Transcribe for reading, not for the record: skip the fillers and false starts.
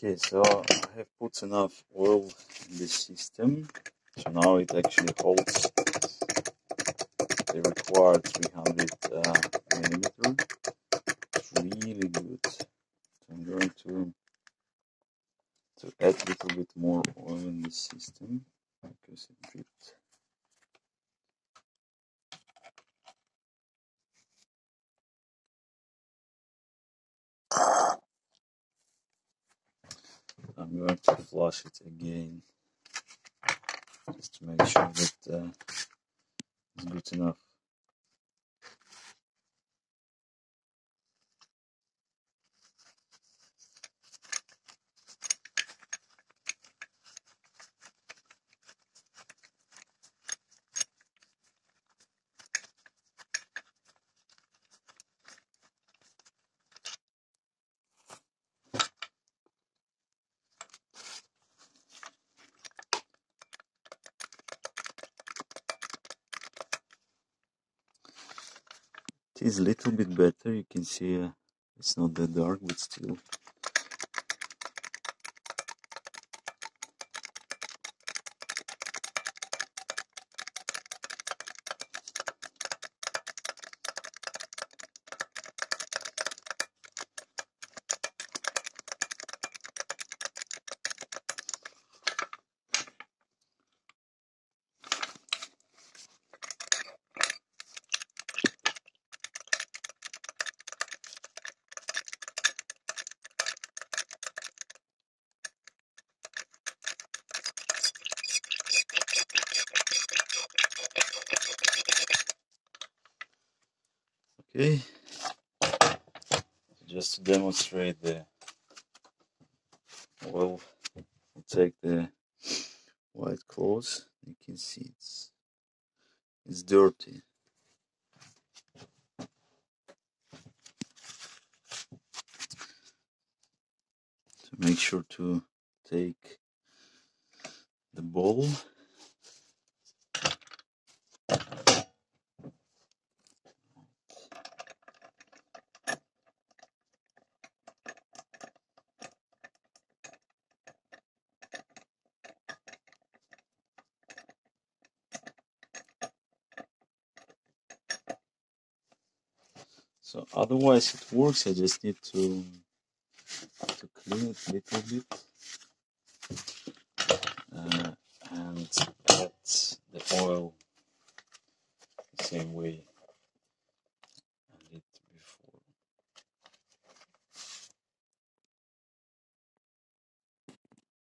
Okay, so I have put enough oil in this system, so now it actually holds the required 300 millimeter. It's really good. So I'm going to add a little bit more oil in this system because it dripped. I'm going to flush it again, just to make sure that it's good enough. It is a little bit better, you can see it's not that dark, but still. Okay, just to demonstrate the oil, I'll take the white cloth. You can see it's dirty. So make sure to take the bowl. So otherwise it works, I just need to clean it a little bit and add the oil the same way.